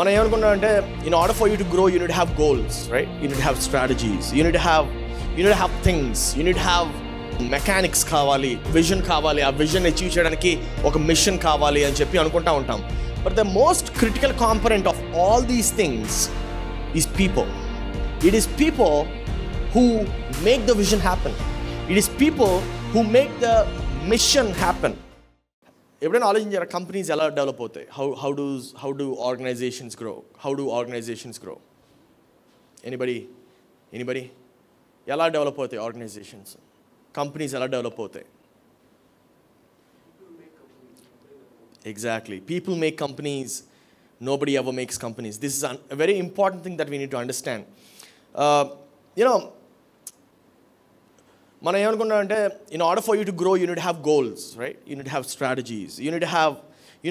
In order for you to grow, you need to have goals, right? You need to have strategies. You need to have things. You need to have mechanics kavali, vision kavali, a vision achieve cheyadaniki oka mission kavali ani cheppi anukunta untam. But the most critical component of all these things is people. It is people who make the vision happen. It is people who make the mission happen. Everyone knowledge in companies ఎలా develop అవుతాయి, how do organizations grow? How do organizations grow? Anybody? ఎలా develop అవుతాయి organizations? Companies ఎలా develop అవుతాయి? Exactly. People make companies. Nobody ever makes companies. This is a very important thing that we need to understand. In order for you to grow, you need to have goals, right? You need to have strategies. You need to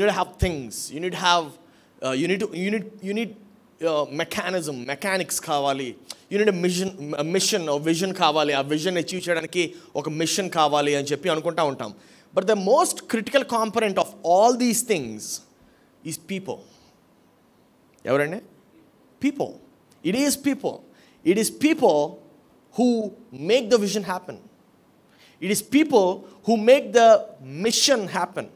have things. You need mechanism, mechanics kavali. You need a mission or vision kavali. A vision achieve cheyadaniki oka mission kavali ani cheppi anukunta untam. But the most critical component of all these things is people. Evarandi? People. It is people. It is people who make the vision happen. It is people who make the mission happen.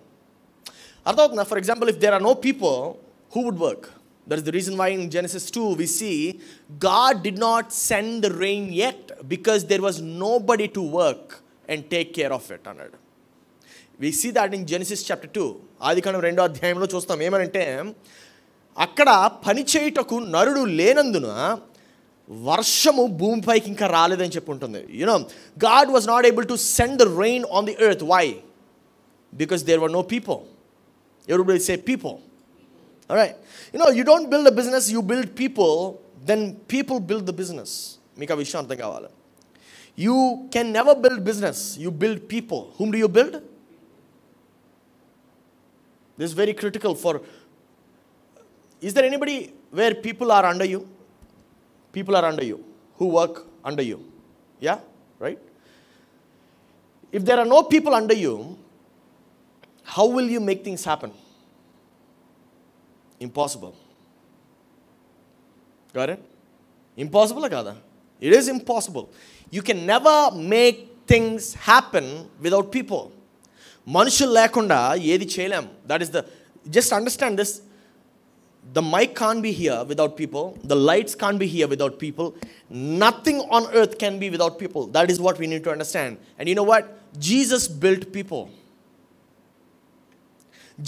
For example, if there are no people, who would work? That is the reason why in Genesis 2 we see God did not send the rain yet because there was nobody to work and take care of it. We see that in Genesis chapter 2. Adikandam 2వ అధ్యాయంలో చూస్తాం ఏమనంటే అక్కడ పని చేయుటకు నరుడు లేనందున వర్షము భూమిపైకి ఇంకా రాలేదని చెప్పి ఉంటుంది. God was not able to send the rain on the earth. Why? Because there were no people. Everybody say people. All right. You don't build a business, you build people, then people build the business. మీకు ఆ విషయం అర్థం కావాలి. You can never build business, you build people. Whom do you build? This is very critical for... Is there anybody where people are under you? People are under you, who work under you. Yeah, right? If there are no people under you, how will you make things happen? Impossible. Got it? Impossible, kada? It is impossible. You can never make things happen without people. Manushulu lekunda edi cheyalam. That is the... Just understand this. The mic can't be here without people. The lights can't be here without people. Nothing on earth can be without people. That is what we need to understand. And you know what? Jesus built people.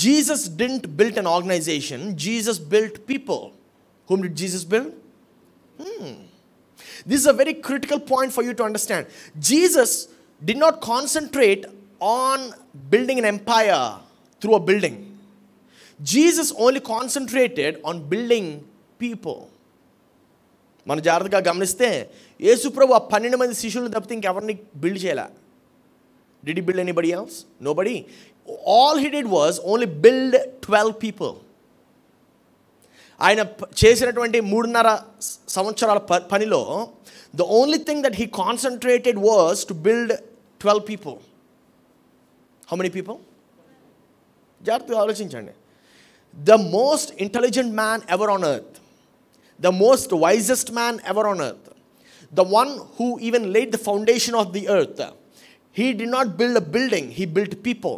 Jesus didn't build an organization. Jesus built people. Whom did Jesus build? This is a very critical point for you to understand. Jesus did not concentrate on building an empire through a building. Jesus only concentrated on building people. మన జాగ్రత్తగా గమనిస్తే యేసు ప్రభువు 12 మంది శిష్యులను తప్పితే ఇంకెవరిని build చేయలా. Did he build anybody else? Nobody. All he did was only build 12 people. ఆయన చేసినటువంటి 3.5 సంవత్సరాల పనిలో the only thing that he concentrated was to build 12 people. How many people? జాగ్రత్తగా ఆలోచించండి. The most intelligent man ever on earth, the most wisest man ever on earth, the one who even laid the foundation of the earth, he did not build a building, he built people.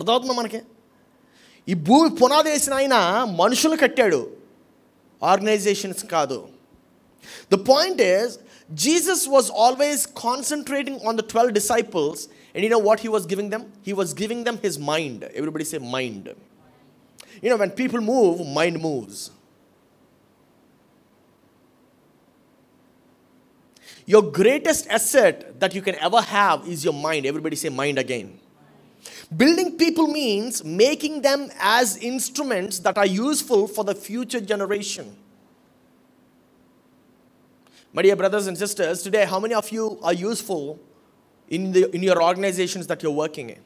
అర్థమవుతుందా మనకి? ఈ భూమి పునాదేసిన ఆయన మనుషులు కట్టాడు, organisations కాదు. The point is, Jesus was always concentrating on the 12 disciples. And you know what he was giving them? He was giving them his mind. Everybody say mind. When people move, mind moves. Your greatest asset that you can ever have is your mind. Everybody say mind again. Building people means making them as instruments that are useful for the future generation. My dear brothers and sisters, today how many of you are useful in your organizations that you're working in?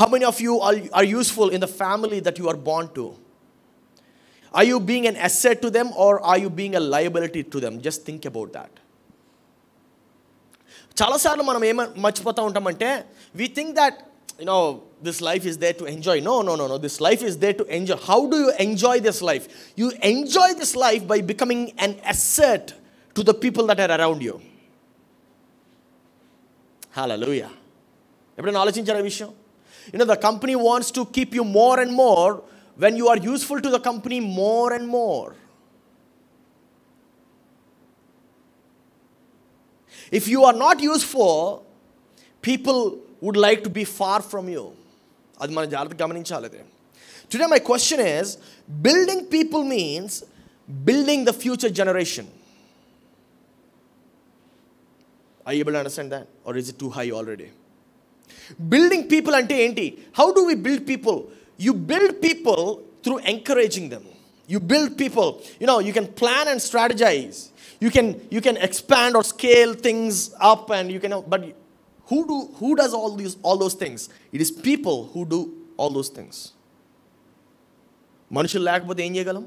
How many of you are useful in the family that you are born to? Are you being an asset to them or are you being a liability to them? Just think about that. Chalasarlu manam em marchipotham untamante, we think that you know, this life is there to enjoy. No, no, no, no. This life is there to enjoy. How do you enjoy this life? You enjoy this life by becoming an asset to the people that are around you. Hallelujah. You know, the company wants to keep you more and more when you are useful to the company more and more. If you are not useful, people would like to be far from you. Today my question is, building people means building the future generation. Are you able to understand that? Or is it too high already? Building people ante enti? How do we build people? You build people through encouraging them. You build people. You know, you can plan and strategize. You can expand or scale things up, and you can, but who does all those things? It is people who do all those things. Manushu lakapothe em cheyagalam?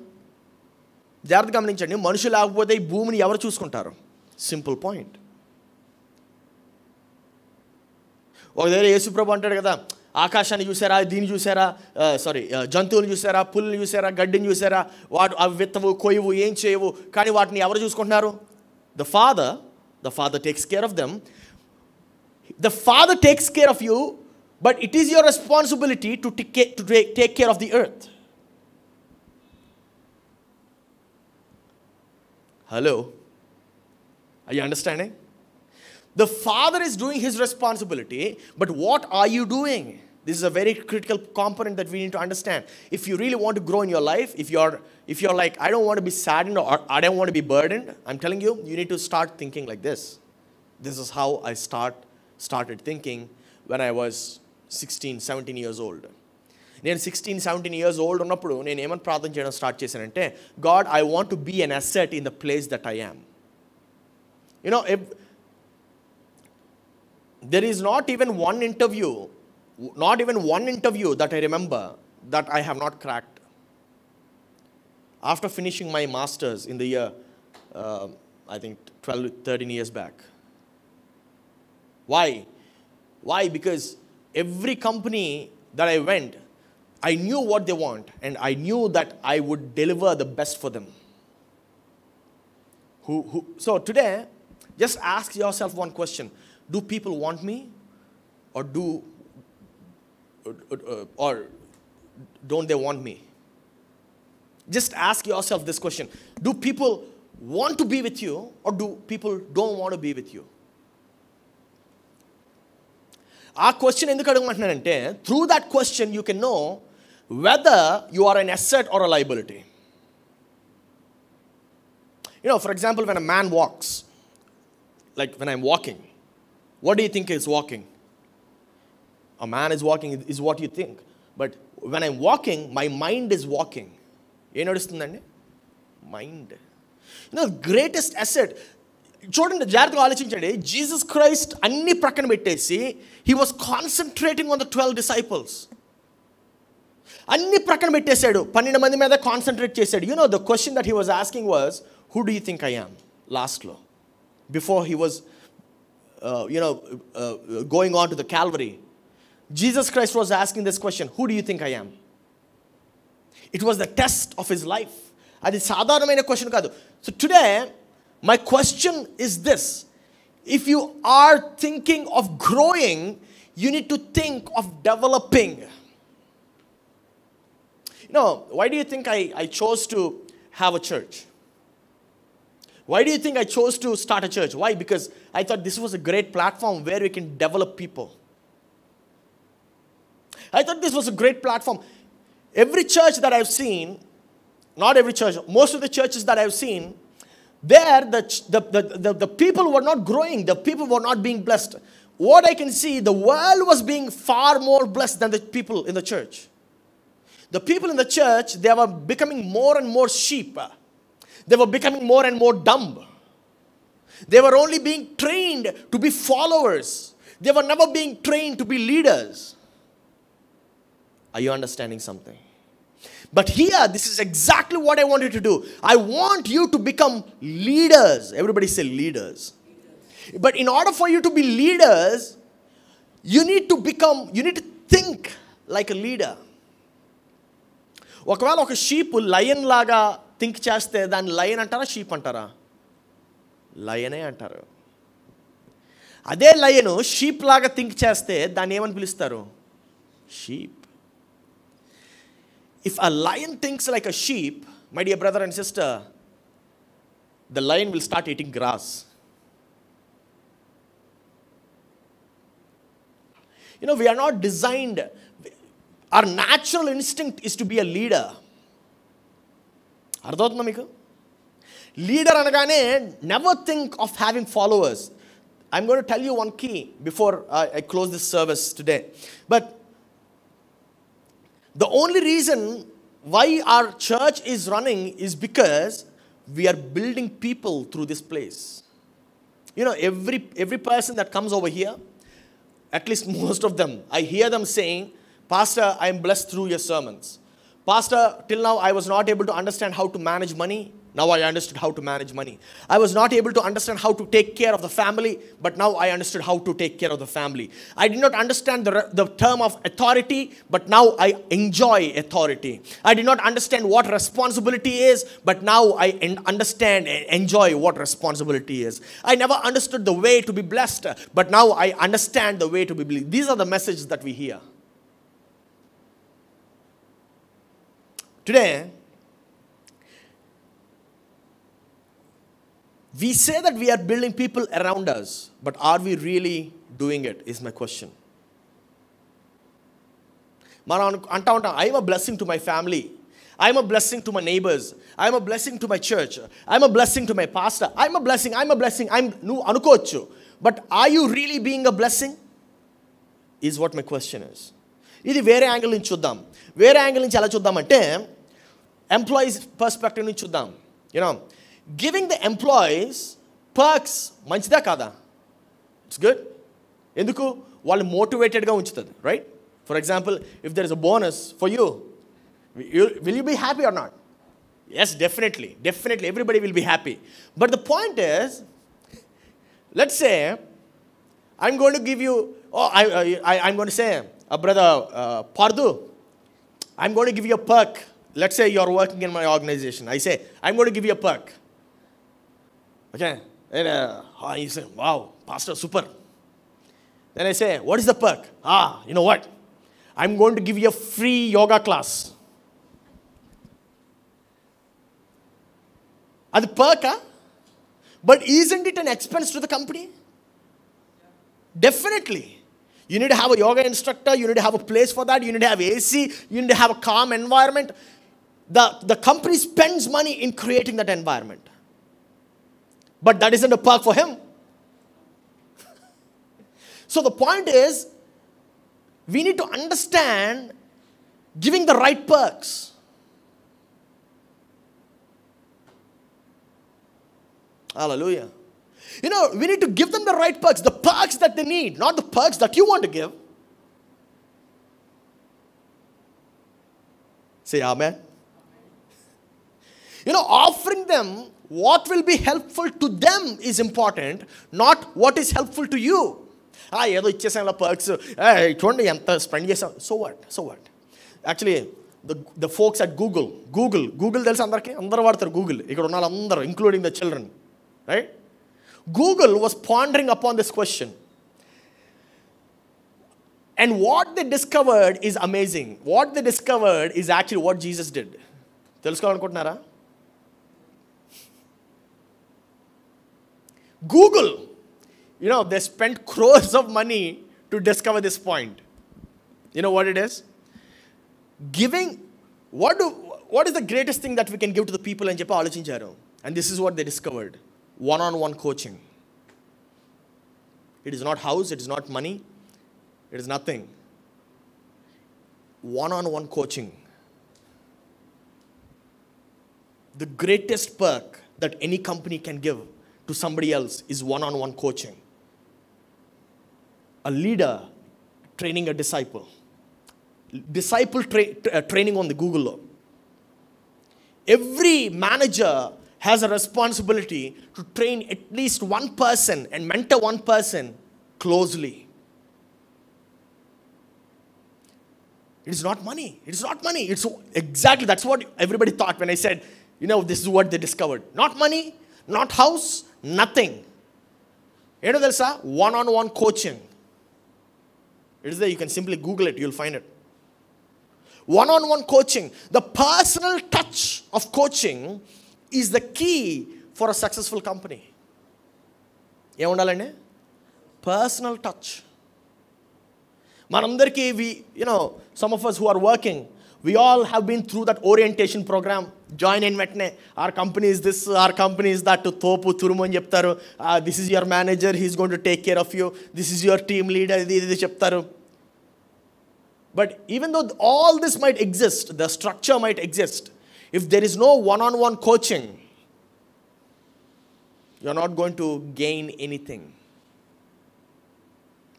Jarath gamaninchandi, manushu lakapothe ee bhoomini evaru chusukuntaru? Simple point. Oka dara Yesu Prabhu antadu kada, ఆకాశాన్ని చూసారా, దీన్ని చూసారా, sorry, జంతువులు చూసారా, పుల్లని చూసారా, గడ్డిని చూసారా, వాటి అవి విత్తవు, కొయ్యవు, ఏం చేయవు, కానీ వాటిని ఎవరు చూసుకుంటున్నారు? The father takes care of them. The father takes care of you, but it is your responsibility to take care of the earth. Hello, I understanding? The father is doing his responsibility, but what are you doing? This is a very critical component that we need to understand. If you really want to grow in your life, if you're like, I don't want to be saddened or I don't want to be burdened, I'm telling you, you need to start thinking like this. This is how I started thinking when I was 16, 17 years old. Then 16, 17 years old, God, I want to be an asset in the place that I am. You know, if there is not even one interview that I remember that I have not cracked. After finishing my master's in the year, I think 12, 13 years back. Why? Why? Because every company that I went, I knew what they want and I knew that I would deliver the best for them. So today, just ask yourself one question. Do people want me, or don't they want me? Just ask yourself this question. Do people want to be with you, or do people don't want to be with you? Our question in the Kadang, through that question you can know whether you are an asset or a liability. You know, for example, when a man walks, like when I'm walking, what do you think is walking? A man is walking is what you think. But when I'm walking, my mind is walking. You notice that? Mind. You know, the greatest asset. Jesus Christ, he was concentrating on the 12 disciples. You know, the question that he was asking was, who do you think I am? Last law. Before he was going on to the Calvary, Jesus Christ was asking this question, who do you think I am? It was the test of his life. So today, my question is this. If you are thinking of growing, you need to think of developing. You know, why do you think I chose to have a church? Why do you think I chose to start a church? Why? Because I thought this was a great platform where we can develop people. I thought this was a great platform. Every church that I've seen, not every church, most of the churches that I've seen, there the people were not growing. The people were not being blessed. What I can see, the world was being far more blessed than the people in the church. The people in the church, they were becoming more and more sheep. They were becoming more and more dumb. They were only being trained to be followers. They were never being trained to be leaders. Are you understanding something? But here, this is exactly what I want you to do. I want you to become leaders. Everybody say leaders. But in order for you to be leaders, you need to like a leader. Okavela oka sheep lion laga think chaste dan lion antara sheep antara lion e antaru. Ade lion sheep laga think chaste dan em ani pilustaru sheep. If a lion thinks like a sheep, my dear brother and sister, the lion will start eating grass. You know, we are not designed. Our natural instinct is to be a leader. Ardhotna meeku? Leader anagane never think of having followers. I'm going to tell you one key before I close this service today. But the only reason why our church is running is because we are building people through this place. You know, every person that comes over here, at least most of them, I hear them saying, Pastor, I am blessed through your sermons. Pastor, till now I was not able to understand how to manage money. Now I understood how to manage money. I was not able to understand how to take care of the family, but now I understood how to take care of the family. I did not understand the term of authority, but now I enjoy authority. I did not understand what responsibility is, but now I understand and enjoy what responsibility is. I never understood the way to be blessed, but now I understand the way to be blessed. These are the messages that we hear. Today, we say that we are building people around us, but are we really doing it is my question. I am a blessing to my family. I am a blessing to my neighbors. I am a blessing to my church. I am a blessing to my pastor. I am a blessing. I am a blessing. But are you really being a blessing is what my question is. Idi vere angle nunchi chuddam. Vere angle nunchi ela chuddam ante employees perspective nunchi chuddam. You know, giving the employees perks, manchida kada? It's good. Enduku vallu motivated ga unchutadi, right? For example, if there is a bonus for you, will you be happy or not? Yes, definitely. Definitely, everybody will be happy. But the point is, let's say, I'm going to give you, I'm going to say, brother Pardu, I'm going to give you a perk. Let's say you're working in my organization. I say, I'm going to give you a perk. Okay, and you say, wow, Pastor, super. Then I say, what is the perk? Ah, you know what? I'm going to give you a free yoga class. That's a perk, huh? But isn't it an expense to the company? Definitely. You need to have a yoga instructor. You need to have a place for that. You need to have AC. You need to have a calm environment. The company spends money in creating that environment. But that isn't a perk for him. So the point is, we need to understand giving the right perks. Hallelujah. You know, we need to give them the right perks, the perks that they need, not the perks that you want to give. Say amen. You know, offering them what will be helpful to them is important, not what is helpful to you. Ah, yedo ichchesala perks. Hey, chundi anta spend chesam. So what? So what? Actually, the folks at Google telsa andarki, andaru vaadtaru Google. Ikkada unnaru andaru including the children. Right? Google was pondering upon this question. And what they discovered is amazing. What they discovered is actually what Jesus did. Telusukovalanuntunnara? Google, you know, they spent crores of money to discover this point. You know what it is? Giving, what is the greatest thing that we can give to the people in Japan? And this is what they discovered. One-on-one coaching. It is not house, it is not money, it is nothing. One-on-one coaching. The greatest perk that any company can give to somebody else is one-on-one coaching. A leader training a disciple. Disciple training on the Google law. Every manager has a responsibility to train at least one person and mentor one person closely. It's not money. It's not money. It's exactly, that's what everybody thought when I said, you know, this is what they discovered. Not money, not house, nothing. You know, there's a one-on-one coaching. It is there. You can simply Google it. You'll find it. One-on-one coaching. The personal touch of coaching is the key for a successful company. Personal touch. Some of us who are working, we all have been through that orientation program. Join in vetne. Our company is this, our company is that. This is your manager, he's going to take care of you. This is your team leader. But even though all this might exist, the structure might exist, if there is no one-on-one coaching, you're not going to gain anything.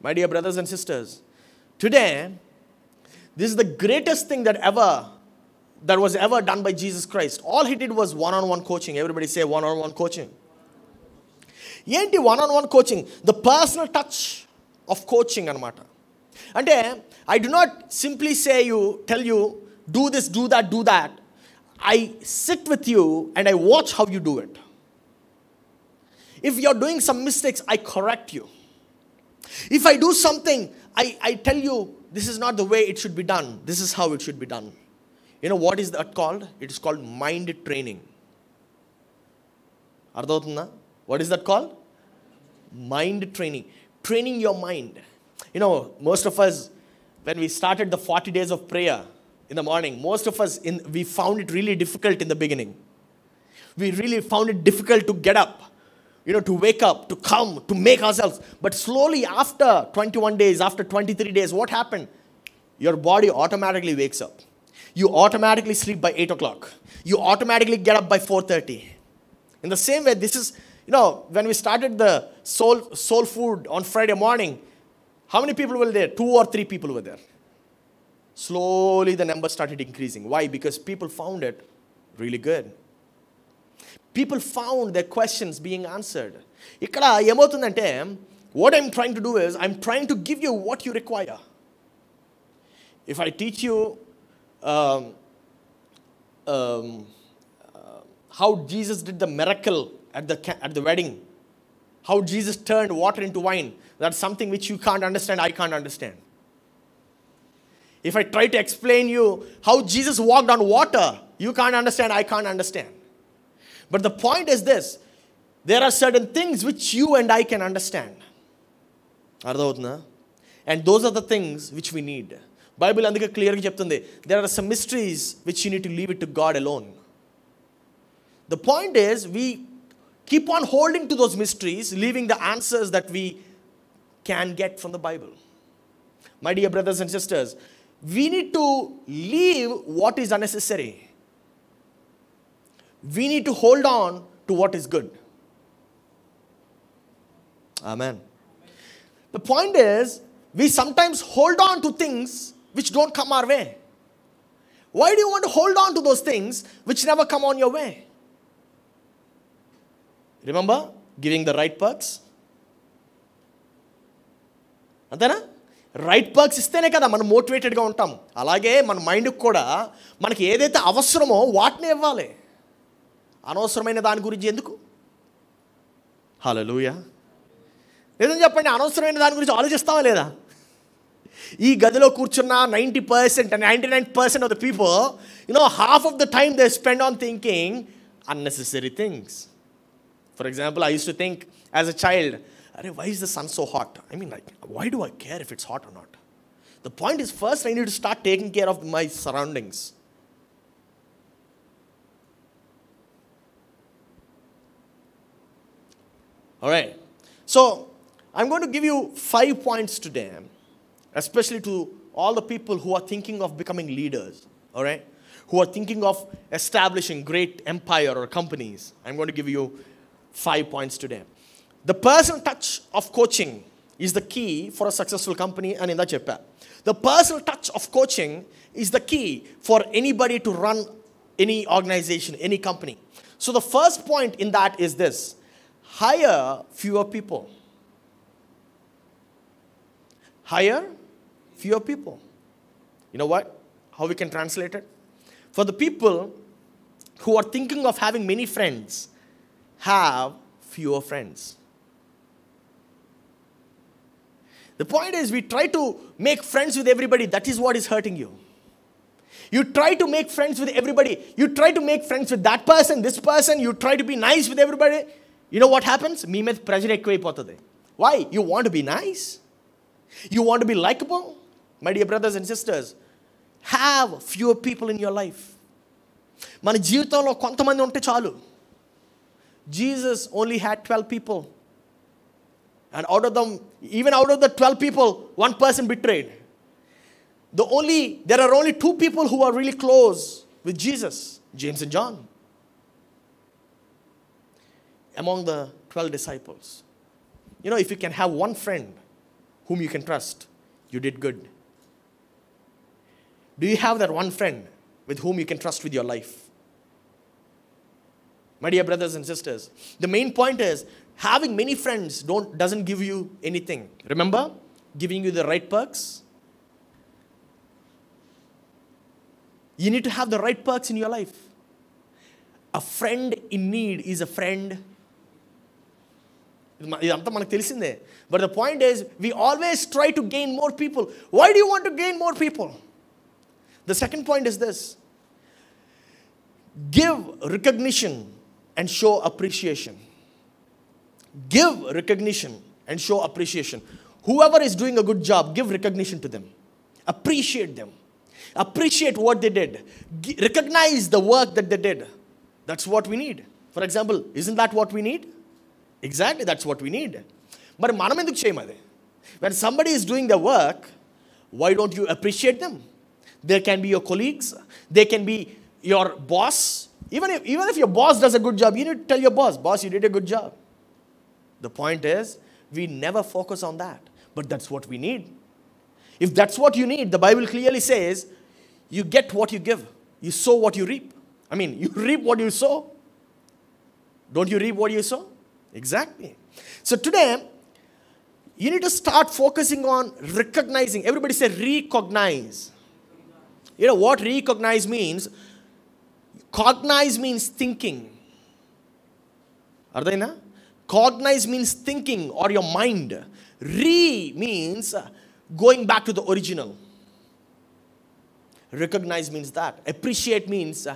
My dear brothers and sisters, today, this is the greatest thing that was ever done by Jesus Christ. All he did was one-on-one coaching. Everybody say one-on-one coaching. Yenti one-on-one coaching, the personal touch of coaching anamata. Ante, I do not simply tell you, do this, do that, do that. I sit with you and I watch how you do it. If you're doing some mistakes, I correct you. If I do something, I tell you, this is not the way it should be done. This is how it should be done. You know what is that called? It is called mind training. Ardhotna? What is that called? Mind training. Training your mind. You know, most of us, when we started the 40 days of prayer in the morning, most of us, we found it really difficult in the beginning. We really found it difficult to get up. You know, to wake up, to come, to make ourselves. But slowly after 21 days, after 23 days, what happened? Your body automatically wakes up. You automatically sleep by 8 o'clock. You automatically get up by 4:30. In the same way, this is, you know, when we started the soul food on Friday morning, how many people were there? 2 or 3 people were there. Slowly the number started increasing. Why? Because people found it really good. People found their questions being answered. What I'm trying to do is, I'm trying to give you what you require. If I teach you how Jesus did the miracle at the wedding, how Jesus turned water into wine, that's something which you can't understand, I can't understand. If I try to explain you how Jesus walked on water, you can't understand, I can't understand. But the point is this, there are certain things which you and I can understand. And those are the things which we need. Bible andika clearly cheptundi. There are some mysteries which you need to leave it to God alone. The point is, we keep on holding to those mysteries, leaving the answers that we can get from the Bible. My dear brothers and sisters, we need to leave what is unnecessary. We need to hold on to what is good. Amen. The point is, we sometimes hold on to things which don't come our way. Why do you want to hold on to those things which never come on your way? Remember, giving the right perks. Antena? Right perks istene kada manu motivated ga untam. Alage man mind ku kuda manaki edaithe avasaramo vatne ivvali. అనవసరమైన దాని గురించి ఎందుకు? హల్లెలూయా. ఏదని చెప్పండి, అనవసరమైన దాని గురించి ఆలోచిస్తావా లేదా? ఈ గదిలో కూర్చున్న 90% and 99% of the people, you know, half of the time they spend on thinking unnecessary things. For example, I use to think as a child, అరే why is the sun so hot? I mean like why do I care if it's hot or not? The point is, first I need to start taking care of my surroundings. Alright, so I'm going to give you 5 points today, especially to all the people who are thinking of becoming leaders, alright, who are thinking of establishing great empire or companies. I'm going to give you 5 points today. The personal touch of coaching is the key for a successful company. And in that chapter, the personal touch of coaching is the key for anybody to run any organization, any company. So the first point in that is this. Hire fewer people. Hire fewer people. You know what? How we can translate it? For the people who are thinking of having many friends, have fewer friends. The point is, we try to make friends with everybody. That is what is hurting you. You try to make friends with everybody. You try to make friends with that person, this person. You try to be nice with everybody. You know what happens? Why? You want to be nice. You want to be likable. My dear brothers and sisters, have fewer people in your life. Jesus only had 12 people. And out of them, even out of the 12 people, one person betrayed. There are only two people who are really close with Jesus, James and John, among the 12 disciples. You know, if you can have one friend whom you can trust, you did good. Do you have that one friend with whom you can trust with your life? My dear brothers and sisters, the main point is, having many friends doesn't give you anything. Remember, giving you the right perks. You need to have the right perks in your life. A friend in need is a friend. But the point is, we always try to gain more people. Why do you want to gain more people? The second point is this. Give recognition and show appreciation. Give recognition and show appreciation. Whoever is doing a good job, give recognition to them. Appreciate them. Appreciate what they did. Recognize the work that they did. That's what we need. For example, isn't that what we need? Exactly, that's what we need. But when somebody is doing their work, why don't you appreciate them? They can be your colleagues. They can be your boss. Even if your boss does a good job, you need to tell your boss, "Boss, you did a good job." The point is, we never focus on that. But that's what we need. If that's what you need, the Bible clearly says, you get what you give. You sow what you reap. I mean, you reap what you sow. Don't you reap what you sow? Exactly. So today, you need to start focusing on recognizing. Everybody say recognize. You know what recognize means? Cognize means thinking. Are they not? Cognize means thinking or your mind. Re means going back to the original. Recognize means that. Appreciate means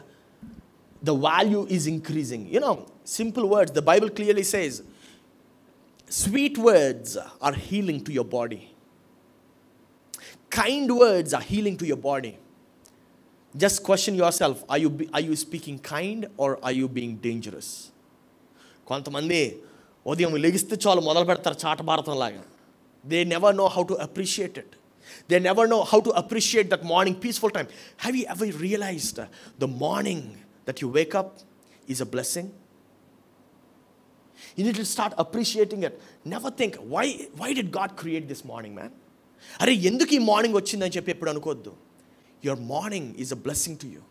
the value is increasing. You know, simple words. The Bible clearly says, sweet words are healing to your body. Kind words are healing to your body. Just question yourself. Are you speaking kind or are you being dangerous? They never know how to appreciate it. They never know how to appreciate that morning peaceful time. Have you ever realized the morning that you wake up is a blessing? You need to start appreciating it. Never think, why did God create this morning, man? Your morning is a blessing to you.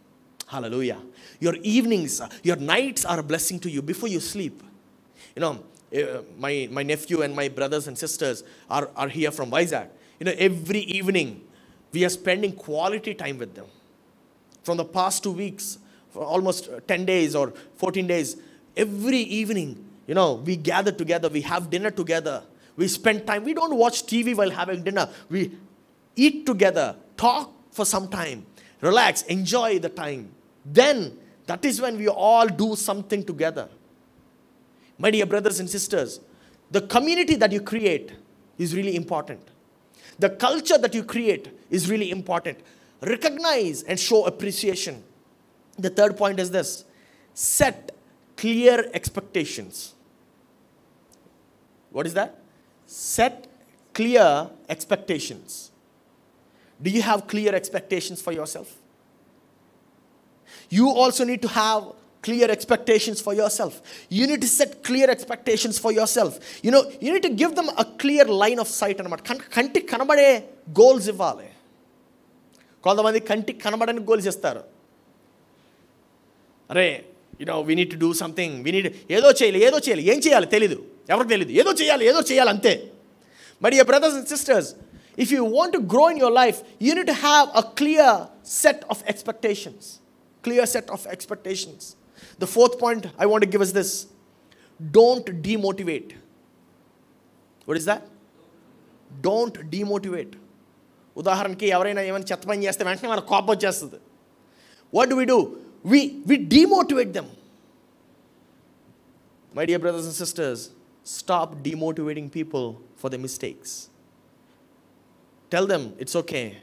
Hallelujah. Your evenings, your nights are a blessing to you before you sleep. You know, my nephew and my brothers and sisters are here from Vizag. You know, every evening we are spending quality time with them. From the past 2 weeks, for almost 10 days or 14 days, every evening, you know, we gather together, we have dinner together, we spend time. We don't watch TV while having dinner. We eat together, talk for some time, relax, enjoy the time. Then, that is when we all do something together. My dear brothers and sisters, the community that you create is really important. The culture that you create is really important. Recognize and show appreciation. The third point is this. Set clear expectations. What is that? Set clear expectations. Do you have clear expectations for yourself? You also need to have clear expectations for yourself. You need to set clear expectations for yourself. You know, you need to give them a clear line of sight. Kanti kanabade goals ivvale. Kontamandi kanti kanabadani goals istaru. Are, you know, we need to do something. We need edo cheyali, em cheyali telidu. Evaru telidu. Edo cheyali ante. My dear brothers and sisters, If you want to grow in your life, you need to have a clear set of expectations. Clear set of expectations. The fourth point I want to give is this. Don't demotivate. What is that? Don't demotivate. ఉదాహరణకి ఎవరైనా ఏమైనా చెత్త పని చేస్తే వెంటనే మన కోపం వచ్చేస్తుంది. What do? We demotivate them. My dear brothers and sisters, stop demotivating people for their mistakes. Tell them it's okay.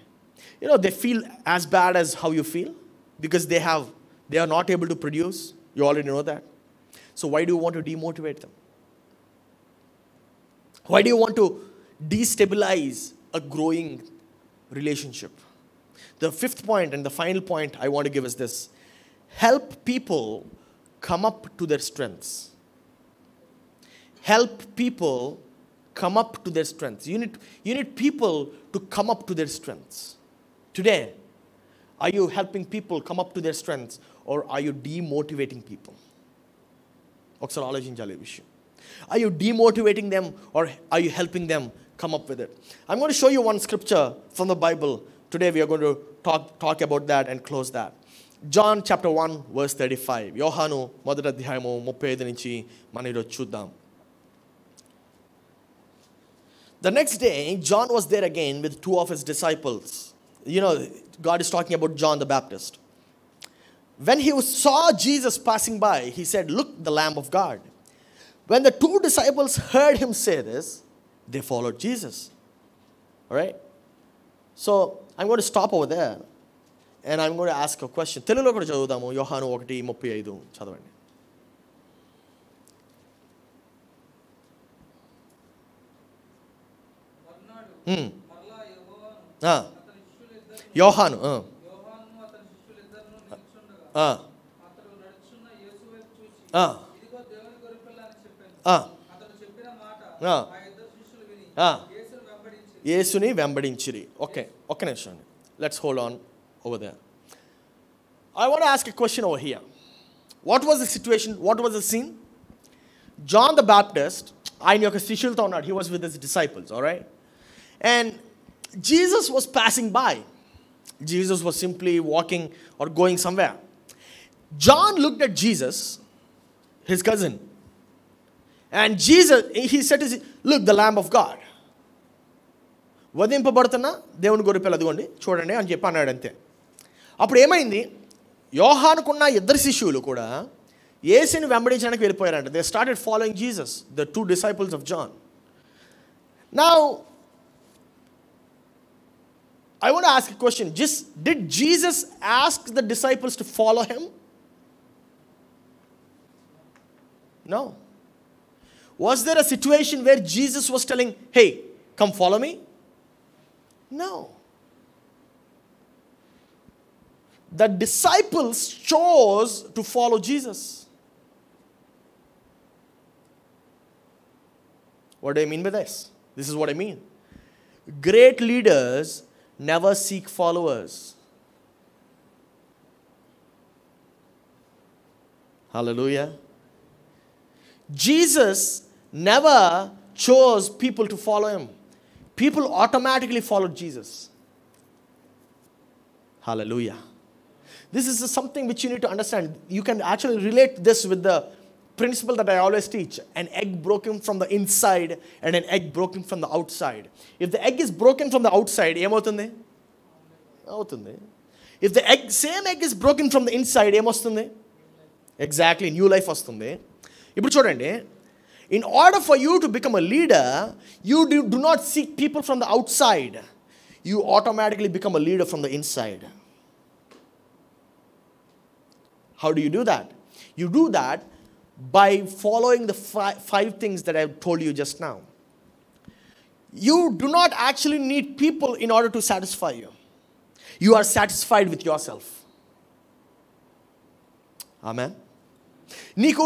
You know, they feel as bad as how you feel because they are not able to produce. You already know that. So why do you want to demotivate them? Why do you want to destabilize a growing relationship? The fifth point and the final point I want to give is this. Help people come up to their strengths. Help people come up to their strengths. You need people to come up to their strengths. Today, are you helping people come up to their strengths, or are you demotivating people? Are you demotivating them, or are you helping them come up with it? I'm going to show you one scripture from the Bible. Today we are going to talk about that and close that. John chapter 1 verse 35. Yohanu modati adhyayamu 35 nunchi manu iroju chuddam. The next day, John was there again with two of his disciples. You know, God is talking about John the Baptist. When he saw Jesus passing by, he said, "Look, the Lamb of God." When the two disciples heard him say this, they followed Jesus. All right? So, I'm going to stop over there and I'm going to ask a question. Telugulo kuda chaduvudamu Yohanu 1:35 chadavandi. Yohanu atani shishuliddarnu nilichundaga atanu nadichunna Yesu vedu chusi idigo devani goripilla ani cheppanu atanu cheppina maata aa iddaru shishulu vini Yesunu vembadinchiri Okay. Okay, Nishan. Let's hold on over there. I want to ask a question over here. What was the situation? What was the scene? John the Baptist, he was with his disciples, all right? And Jesus was passing by. Jesus was simply walking or going somewhere. John looked at Jesus, his cousin. And Jesus, he said, "Look, the Lamb of God." వధింపబడుతున్న దేవుని గొర్రెపిల్ల అదిగోండి చూడండి అని చెప్పి అన్నాడు అంతే. అప్పుడు ఏమైంది? యోహానుకున్న ఇద్దరు శిష్యులు కూడా యేసుని వెంబడించడానికి వెళ్ళిపోయారంట. They started following Jesus, the two disciples of John. Now I want to ask a question. Did Jesus ask the disciples to follow him? No. Was there a situation where Jesus was telling, "Hey, come follow me"? No. The disciples chose to follow Jesus. What do I mean by this? This is what I mean. Great leaders never seek followers. Hallelujah. Jesus never chose people to follow him. People automatically followed Jesus. Hallelujah. This is something which you need to understand. You can actually relate this with the principle that I always teach. An egg broken from the inside and an egg broken from the outside. If the egg is broken from the outside, emotundi? Avutundi. If the egg, same egg is broken from the inside, emotundi? Exactly, new life vastundi. Ippudu chudandi. In order for you to become a leader, you do not seek people from the outside. You automatically become a leader from the inside. How do you do that? You do that by following the five things that I have told you just now. You do not actually need people in order to satisfy you. You are satisfied with yourself. Amen. నీకు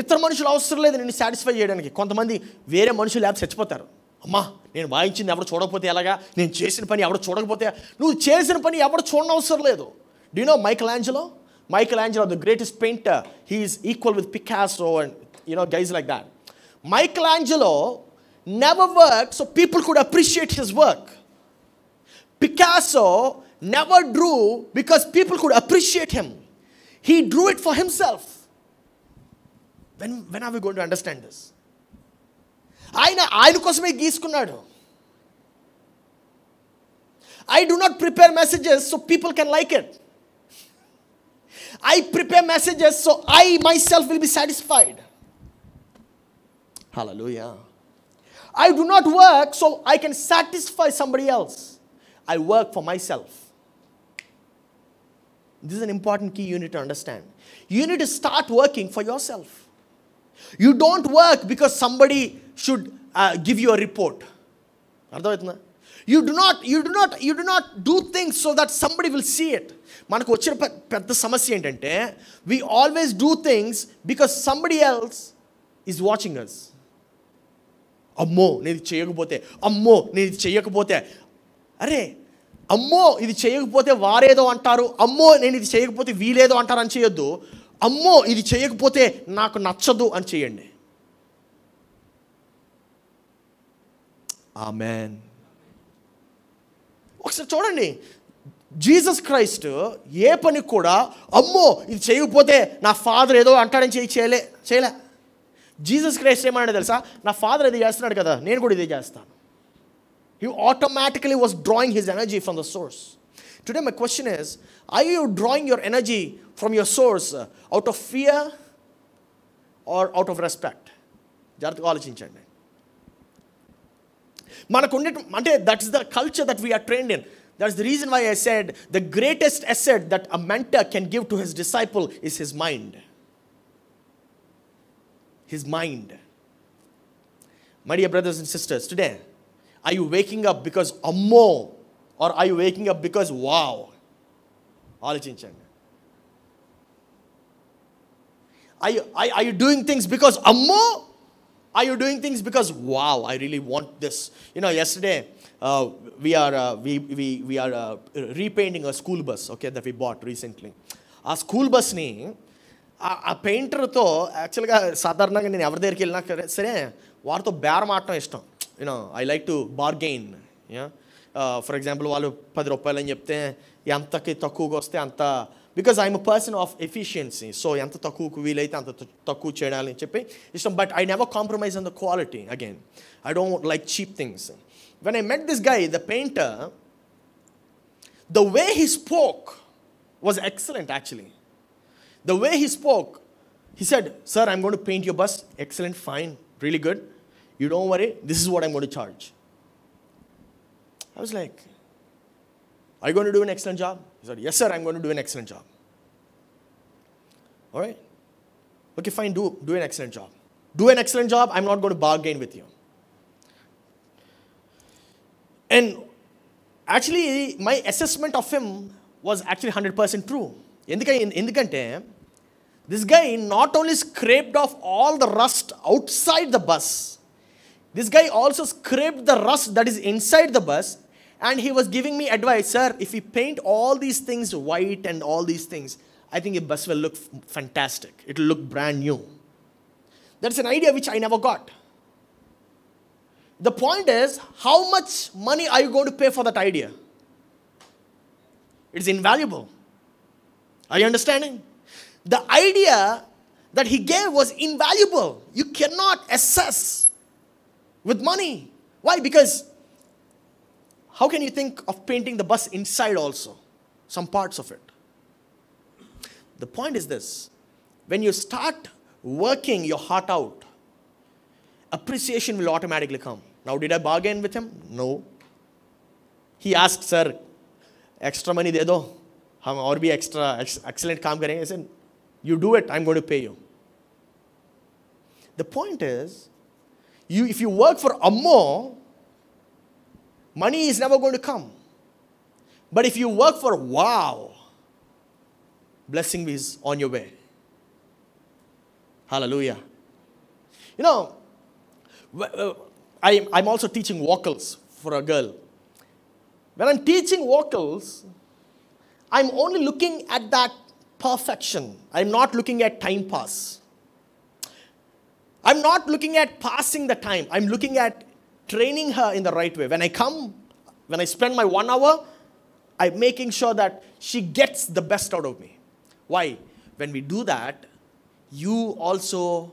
ఇతర మనుషులు అవసరం లేదు నేను satisfy చేయడానికి. కొంతమంది వేరే మనుషులు యాప్ చచ్చిపోతారు. అమ్మా, నేను వాయించింది ఎవరు చూడకపోతే ఎలాగా, నేను చేసిన పని ఎవరు చూడకపోతే. నువ్వు చేసిన పని ఎవరు చూడడం అవసరం లేదు. Do you know Michelangelo the greatest painter, he is equal with Picasso and you know guys like that. Michelangelo never work so people could appreciate his work. Picasso never drew because people could appreciate him. He drew it for himself. When are we going to understand this? I do not prepare messages so people can like it. I prepare messages so I myself will be satisfied. Hallelujah. I do not work so I can satisfy somebody else. I work for myself. This is an important key you need to understand. You need to start working for yourself. You don't work because somebody should give you a report. You do not do things so that somebody will see it. We always do things because somebody else is watching us. Amen. ఒకసారి చూడండి, Jesus Christ ఏ పని కూడా అమ్మో ఇది చేయకపోతే నా father ఏదో అంటాడని చేయలే. జీసస్ క్రైస్ట్ ఏమన్నాడు తెలుసా? నా ఫాదర్ ఇది చేస్తున్నాడు కదా, నేను కూడా ఇదే చేస్తాను. He automatically was drawing his energy from the source. Today my question is, are you drawing your energy from your source out of fear or out of respect? జాగ్రత్తగా ఆలోచించండి. That is the culture that we are trained in. That's the reason why I said the greatest asset that a mentor can give to his disciple is his mind. His mind. My dear brothers and sisters, today, are you waking up because ammo or are you waking up because wow? Are you doing things because ammo? Are you doing things because, wow, I really want this? You know, yesterday, we are repainting a school bus, okay, that we bought recently. Our school bus ni, a painter to, actually, you know, I like to bargain, yeah. For example, because I'm a person of efficiency, so but I never compromise on the quality. Again, I don't like cheap things. When I met this guy, the painter, the way he spoke was excellent actually. The way he spoke, he said, sir, I'm going to paint your bus. Excellent, fine, really good. You don't worry, this is what I'm going to charge. I was like, are you going to do an excellent job? He said, yes, sir, I'm going to do an excellent job. All right? Okay, fine, do an excellent job. Do an excellent job, I'm not going to bargain with you. And actually, my assessment of him was actually 100% true. This guy not only scraped off all the rust outside the bus, this guy also scraped the rust that is inside the bus. And he was giving me advice, sir, if we paint all these things white and all these things, I think a bus will look fantastic. It will look brand new. That's an idea which I never got. The point is, how much money are you going to pay for that idea? It's invaluable. Are you understanding? The idea that he gave was invaluable. You cannot assess with money. Why? Because how can you think of painting the bus inside also? Some parts of it. The point is this. When you start working your heart out, appreciation will automatically come. Now, did I bargain with him? No. He asked, sir, extra money de do. Hum aur bhi extra excellent kaam karenge. I said, you do it, I'm going to pay you. The point is, if you work for ammo, money is never going to come. But if you work for wow, blessing is on your way. Hallelujah. You know, I'm also teaching vocals for a girl. When I'm teaching vocals, I'm only looking at that perfection. I'm not looking at time pass. I'm not looking at passing the time. I'm looking at training her in the right way. When I come, When I spend my 1 hour, I'm making sure that she gets the best out of me. Why? When we do that, you also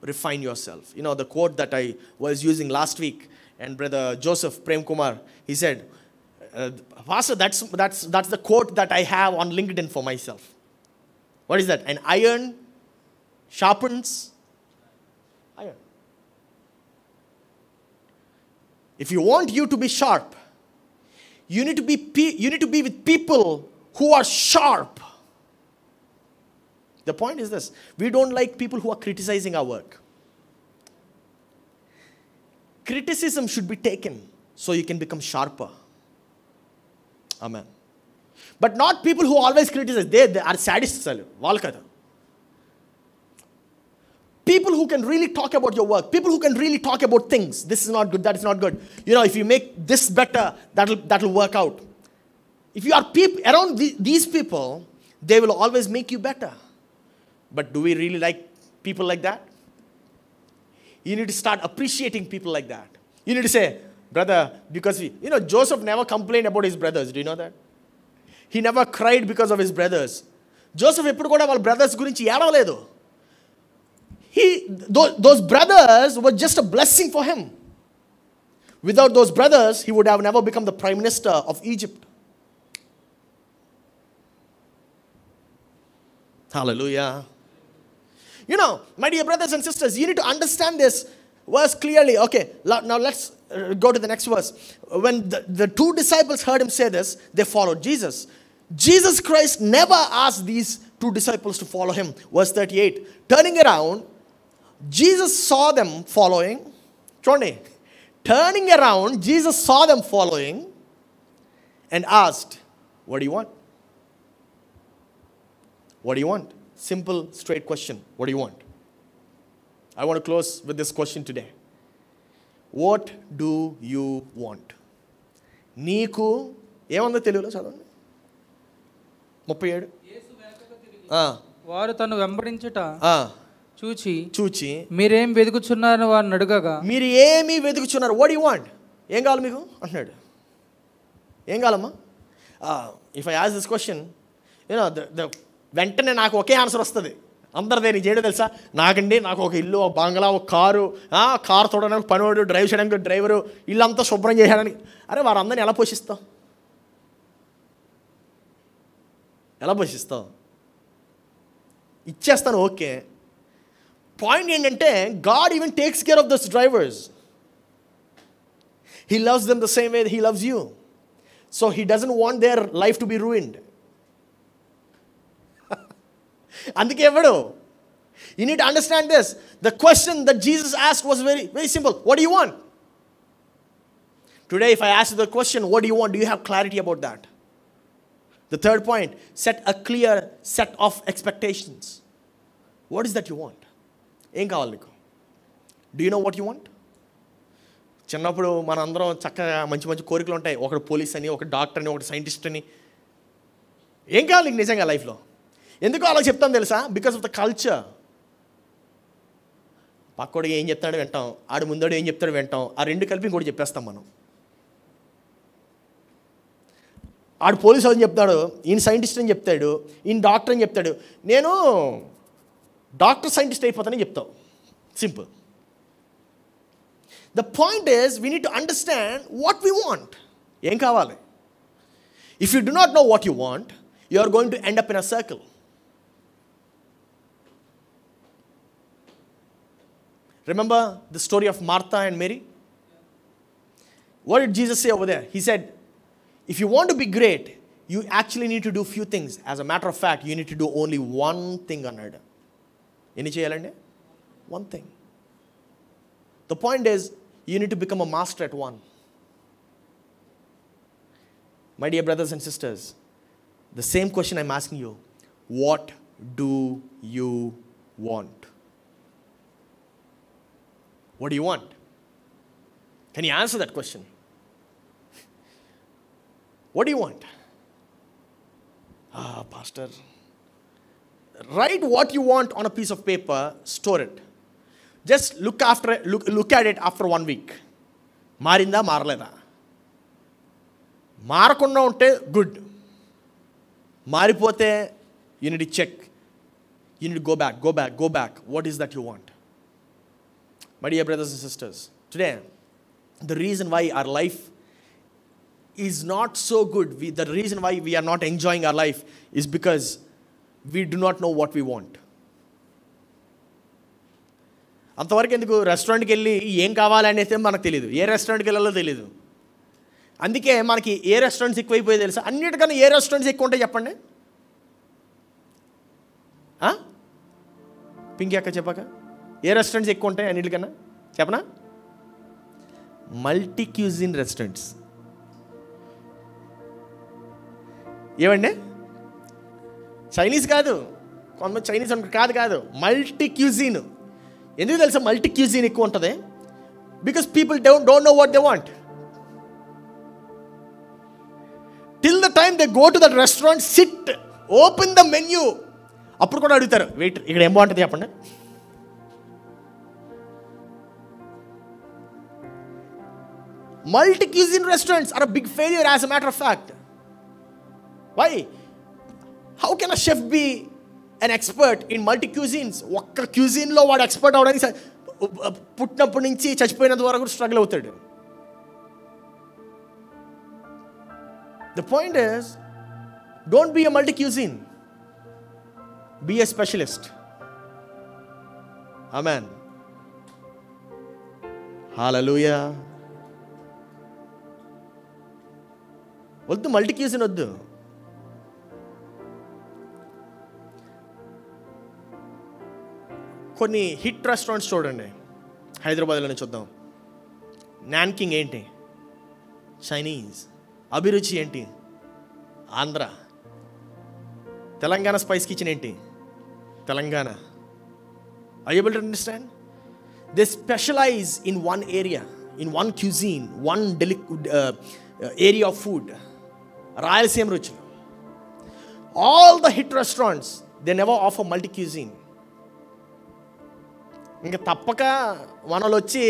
refine yourself. You know, the quote that I was using last week, and Brother Joseph Prem Kumar, he said, Pastor, that's the quote that I have on LinkedIn for myself. What is that? An iron sharpens iron. If you want you to be sharp, you need to be with people who are sharp. The point is this: we don't like people who are criticizing our work. Criticism should be taken so you can become sharper. Amen. But not people who always criticize. They are sadists. People who can really talk about your work. People who can really talk about things. This is not good. That is not good. You know, if you make this better, that'll work out. If you are around these people, they will always make you better. But do we really like people like that? You need to start appreciating people like that. You need to say, brother, because you know, Joseph never complained about his brothers. Do you know that? He never cried because of his brothers. Joseph eppudu kuda vaal brothers gurinchi edavaledu. Those brothers were just a blessing for him. Without those brothers, he would have never become the prime minister of Egypt. Hallelujah. You know, my dear brothers and sisters, you need to understand this verse clearly. Okay, now let's go to the next verse. When the two disciples heard him say this, they followed Jesus. Jesus Christ never asked these two disciples to follow him. Verse 38. Turning around, Jesus saw them following. Turning around, Jesus saw them following and asked, what do you want? What do you want? Simple, straight question. What do you want? I want to close with this question today. What do you want? Neeku, yemundo telugulo chadavandi. 37. Yesu venkaka tirigi. Varu tanu vembrinchuta. Chuchi. Mirem vedukuchunnaru varu adugaga. Miru emi vedukuchunnaru? What do you want? Em kavali meeku? Antnadu. Em kavalama? If I ask this question, you know, the ventane naaku oke answer vastadi. అందరు దేని చేయడం తెలుసా? నాకండి నాకు ఒక ఇల్లు, ఒక బంగ్లా, ఒక car, car తోడడానికి పనివాడు, డ్రైవ్ చేయడానికి డ్రైవరు, ఇల్లంతా శుభ్రం చేయడానికి. అరే వారందరినీ ఎలా పోషిస్తావు? ఎలా పోషిస్తావు? ఇచ్చేస్తాను, ఓకే. పాయింట్ ఏంటంటే, God even takes care of those drivers. He loves them the same way he loves you. So he doesn't want their life to be ruined. అందుకే ఎవడు? You need understand this. The question that Jesus asked was very very simple. What you want? Today if I ask the question what you want, do you have clarity about that? The third point, set a clear set of expectations. What is that you want? ఏం కావాలి నీకు? Do you know what you want? చిన్నప్పుడు మనందరం చక్కగా మంచి మంచి కోరికలు ఉంటాయి. ఒకడు పోలీస్ అని, ఒకటి డాక్టర్ అని, ఒకటి సైంటిస్ట్ అని. ఏం కావాలి నీకు నిజంగా లైఫ్లో? ఎందుకు అలా చెప్తాను తెలుసా? Because of the culture. పక్కోడు ఏం చెప్తాడో వింటాం, ఆడు ముందోడు ఏం చెప్తాడో వింటాం, ఆ రెండు కలిపి ఇంకోటి చెప్పేస్తాం మనం. ఆడు పోలీసు అని చెప్తాడు, ఈయన సైంటిస్ట్ అని చెప్తాడు, ఈయన డాక్టర్ అని చెప్తాడు. నేను డాక్టర్ సైంటిస్ట్ అయిపోతానని చెప్తావు. Simple. The point is we need to understand what we want. ఏం కావాలి? If you do not know what you want, you are going to end up in a circle. Remember the story of Martha and Mary? What did Jesus say over there? He said, if you want to be great, you actually need to do few things. As a matter of fact, you need to do only one thing. One thing. The point is, you need to become a master at one. My dear brothers and sisters, the same question I'm asking you. What do you want? What do you want? Can you answer that question? What do you want? Pastor, write what you want on a piece of paper, store it. Just look at it after 1 week. Marinda, marleda. మారకుండా ఉంటే good, మారిపోతే you need check, you need go back what is that you want. My dear brothers and sisters, today the reason why our life is not so good, the reason why we are not enjoying our life is because we do not know what we want. అంతవరకు ఎందుకు రెస్టారెంట్కి వెళ్ళి ఏం కావాలనేది మనకు తెలియదు, ఏ రెస్టారెంట్కి వెళ్ళాలో తెలియదు. అందుకే మనకి ఏ రెస్టారెంట్స్ ఎక్కువైపోయి తెలుసా? అన్నిటికన్నా ఏ రెస్టారెంట్స్ ఎక్కువ ఉంటాయి చెప్పండి? పింకి అక్క చెప్పాక ఏ రెస్టారెంట్స్ ఎక్కువ ఉంటాయి అన్నిటికన్నా చెప్పనా? Multi cuisine restaurants. ఏమండి? చైనీస్ కాదు, కొంతమంది చైనీస్ అంటారు, కాదు మల్టీ క్యూజిన్. ఎందుకు తెలుసా మల్టీ క్యూజిన్ ఎక్కువ ఉంటుంది? Because people don't know what they want. Till the time they go to that restaurant, sit, open the menu, అప్పుడు కూడా అడుగుతారు వెయిటర్ ఇక్కడ ఏం బాగుంటుంది చెప్పండి. Multi cuisine restaurants are a big failure, as a matter of fact. Why? How can a chef be an expert in multi cuisines? Okka cuisine lo vaadu expert avadani puttinappu nunchi chachipoyinadu varaku struggle avutadu. The point is, don't be a multi cuisine, be a specialist. Amen. Hallelujah. వద్దు multi cuisine వద్దు. కొన్ని hit restaurants చూడండి హైదరాబాద్లోనే చూద్దాం. నాన్కింగ్ ఏంటి? Chinese. అభిరుచి ఏంటి? Andhra. Telangana spice kitchen ఏంటి? Telangana. Are you able to understand? They specialize in one area, in one cuisine, one area of food. Rayalaseema రుచులు. All the hit restaurants they never offer multi cuisine. ఇంకా తప్పక మనలో వచ్చి,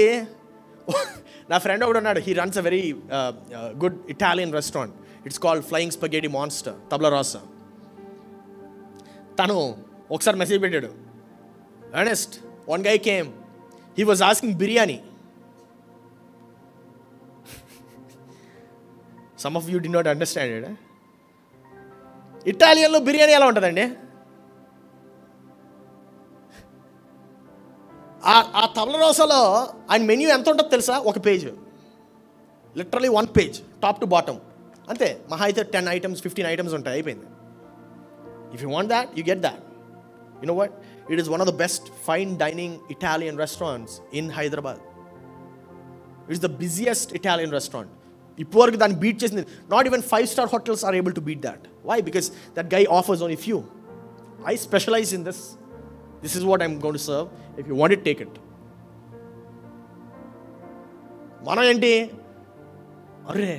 నా ఫ్రెండ్ ఒకడు ఉన్నాడు, he runs a very good Italian restaurant, it's called flying spaghetti monster tabla రాసా. తను ఒకసారి మెసేజ్ పెట్టాడు, Ernest, one guy came, he was asking biryani. Some of you did not understand it. ఇటాలియన్లో బిర్యానీ ఎలా ఉంటుందండి? ఆ తబలా రోసాలో ఆయన మెన్యూ ఎంత ఉంటుందో తెలుసా? ఒక page, literally one page, top to bottom, అంతే. మహా అయితే 10 items 15 items ఉంటాయి, అయిపోయింది. If you want that you get that. You know what, it is one of the best fine dining Italian restaurants in Hyderabad. It's the busiest Italian restaurant. ఇప్పటివరకు దాన్ని beat చేసింది, not even 5-star hotels are able to beat that. Why? Because that guy offers only few. I specialize in this. This is what I'm going to serve. If you want it, take it. మనం ఏంటి, అరే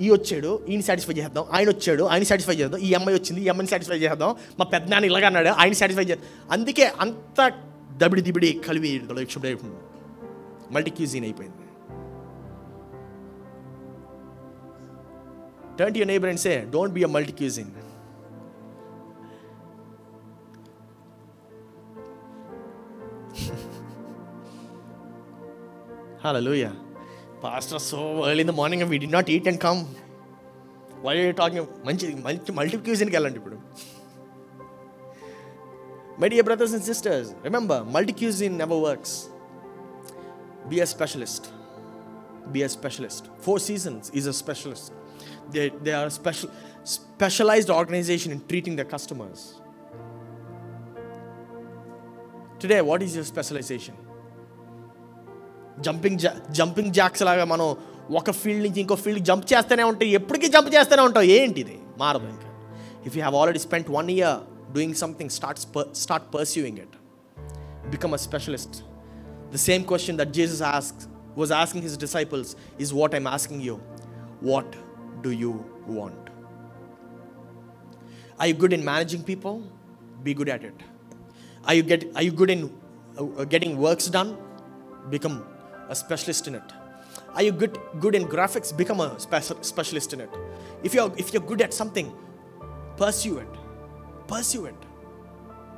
ఈ వచ్చాడు ఈయన satisfy చేద్దాం, ఆయన వచ్చాడు ఆయన సాటిస్ఫై చేద్దాం, ఈ అమ్మాయి వచ్చింది ఈ అమ్మాయిని సాటిస్ఫై చేద్దాం, మా పెద్ద నాన్న ఇలాగ అన్నాడు ఆయన సాటిస్ఫై చేద్దాం. అందుకే అంత దబిడి దిబిడి కలివి మల్టీ క్యూజిన్ అయిపోయింది. Turn to your neighbor and say, don't be a multi-cuisine. Hallelujah. Pastor, so early in the morning we did not eat and come. Why are you talking? Multi-cuisine kalandi ippudu. My dear brothers and sisters, remember, multi-cuisine never works. Be a specialist. Be a specialist. Four Seasons is a specialist. They are a specialized organization in treating their customers. Today, what is your specialization? Jumping jacks laga mano oka field nunchi inko field jump chestane unta, eppudiki jump chestane unta, enti idi maradu. Inka if you have already spent 1 year doing something, start pursuing it. Become a specialist. The same question that Jesus was asking his disciples is what I'm asking you. What do you want? Are you good in managing people? Be good at it. Are you good in getting works done? Become a specialist in it. Are you good in graphics? Become a specialist in it. If you're good at something, pursue it. Pursue it.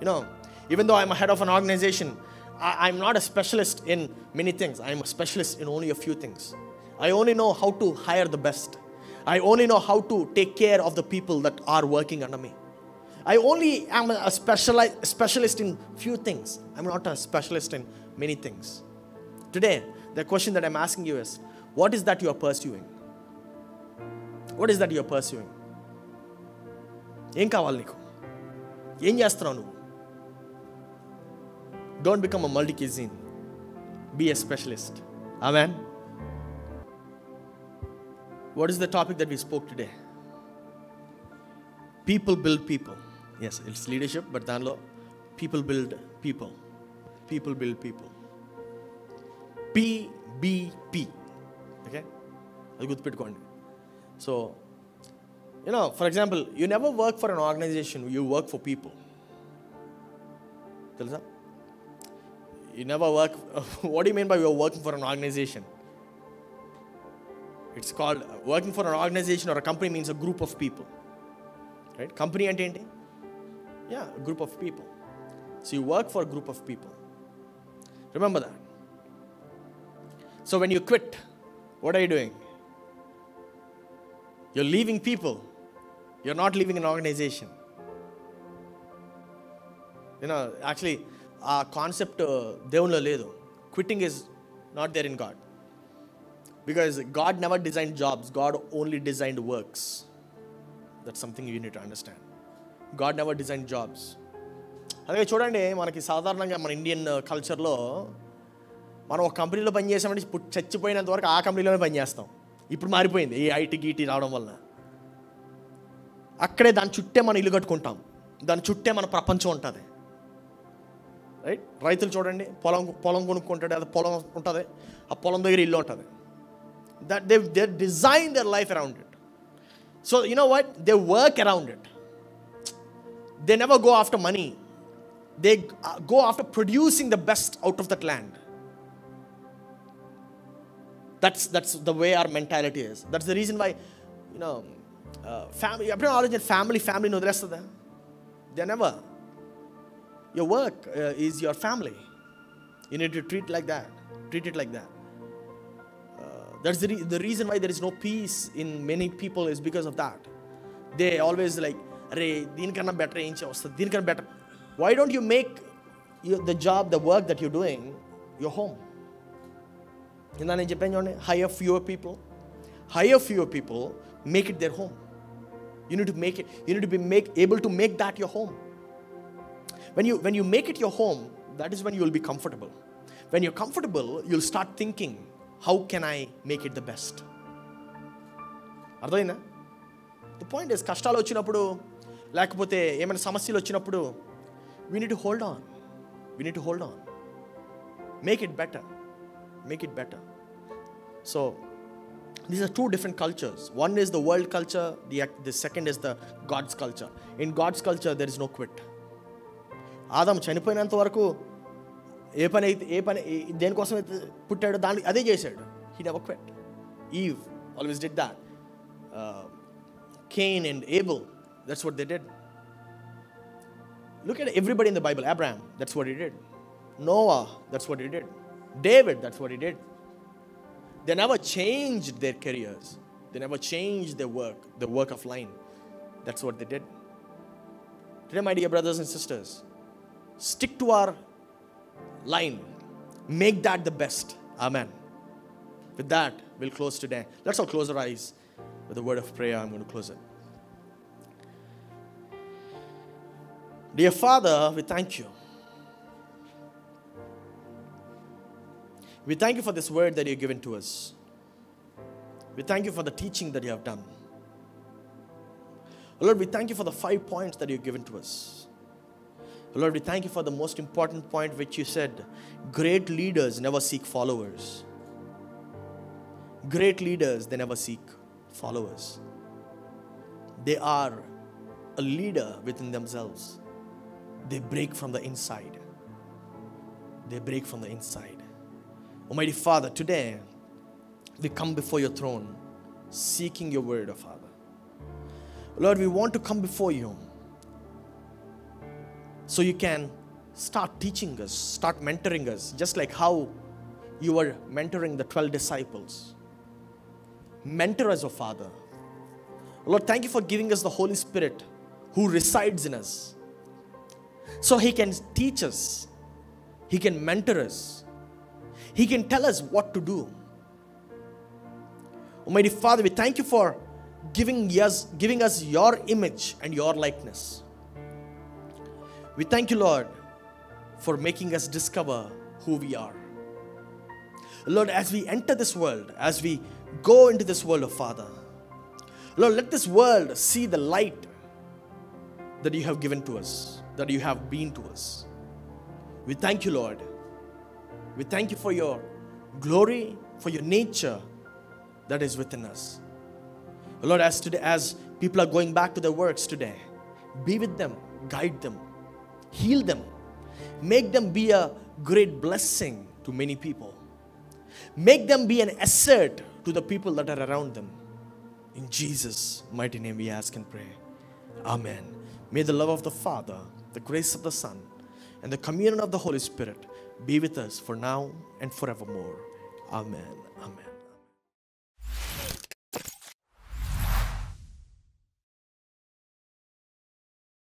You know, even though I'm a head of an organization, I'm not a specialist in many things. I'm a specialist in only a few things. I only know how to hire the best. I only know how to take care of the people that are working under me. I only am a specialist in few things. I'm not a specialist in many things. Today, the question that I'm asking you is, what is that you are pursuing? What is that you are pursuing? Em kavali niku? Em chestunnao nuvu? Don't become a multi-cuisine. Be a specialist. Amen. What is the topic that we spoke today? People build people. Yes, it's leadership, but danlo, people build people. People build people. PBP. Okay? I'll go to it. So, you know, for example, you never work for an organization, you work for people. Tell us up. You never work. What do you mean by you're working for an organization? It's called working for an organization or a company means a group of people. Right? Company and entity? Yeah, a group of people. So you work for a group of people. Remember that. So when you quit, what are you doing? You're leaving people. You're not leaving an organization. You know, actually, our concept devunlo ledu. Quitting is not there in God, because God never designed jobs. God only designed works. That's something you need to understand. God never designed jobs. Alage chudandi manaki sadharananga mana Indian culture lo mana oka company lo pan chesamante chachipoyinanta varaku aa company lone pan chestam. Ippudu maripoyindi ee IT GT raavadam valla akkade dan chutte mana illu kattukuntam, dan chutte mana prapancham untadi. Right? రైతులు చూడండి, పొలం కొనుక్కుంటాడు, అది పొలం ఉంటుంది, ఆ పొలం దగ్గర ఇల్లు ఉంటుంది. That they design their life around it. So you know what, they work around it. They never go after money, they go after producing the best out of that land. That's the way our mentality is. That's the reason why you know family ఎప్పుడైనా ఆలోచన ఫ్యామిలీని వదిలేస్తుందా? They never. Your work is your family. You need to treat like that. Treat it like that. That's the reason why there is no peace in many people is because of that. They always like, "Arey, deenkanna better em chestadu, deenkanna better." Why don't you make the job, the work that you're doing, your home? Inna nenu cheppanu chudandi, hire fewer people. Hire fewer people, make it their home. You need to make it. You need to be able to make that your home. When you make it your home, that is when you will be comfortable. When you're comfortable, you'll start thinking, how can I make it the best? అర్థమైనా? The point is, కష్టాలు వచ్చినప్పుడు లేకపోతే ఏమైనా సమస్యలు వచ్చినప్పుడు we need to hold on. We need to hold on. Make it better. Make it better. So, these are two different cultures. One is the world culture. The second is the God's culture. In God's culture, there is no quit. ఆదాము చనిపోయినంత వరకు ఏ పని దేనికోసం అయితే పుట్టాడో దాన్ని అదే చేశాడు. He never quit. Eve always did that. Cain and Abel, that's what they did. Look at everybody in the Bible. Abraham, that's what he did. Noah, that's what he did. David, that's what he did. They never changed their careers. They never changed their work, the work of line. That's what they did. Today my dear brothers and sisters, stick to our line. Make that the best. Amen. With that, we'll close today. Let's all close our eyes with a word of prayer. I'm going to close it. Dear Father, we thank you. We thank you for this word that you've given to us. We thank you for the teaching that you have done. Lord, we thank you for the 5 points that you've given to us. Lord, we thank you for the most important point which you said. Great leaders never seek followers. Great leaders, they never seek followers. They are a leader within themselves. They break from the inside. They break from the inside. Almighty Father, today we come before your throne, seeking your word, O Father. Lord, we want to come before you so you can start teaching us, start mentoring us, just like how you were mentoring the 12 disciples. Mentor us, O Father. Lord, thank you for giving us the Holy Spirit who resides in us, so He can teach us, He can mentor us, He can tell us what to do. Almighty Father, we thank you for giving us your image and your likeness. We thank you, Lord, for making us discover who we are. Lord, as we enter this world, as we go into this world, O Father, Lord, let this world see the light that you have given to us, that you have been to us. We thank you, Lord. We thank you for your glory, for your nature that is within us. Lord, as people are going back to their works today, be with them, guide them, heal them, make them be a great blessing to many people. Make them be an asset to the people that are around them. In Jesus' mighty name we ask and pray. Amen. May the love of the Father, the grace of the Son, and the communion of the Holy Spirit be with us for now and forevermore. Amen. Amen.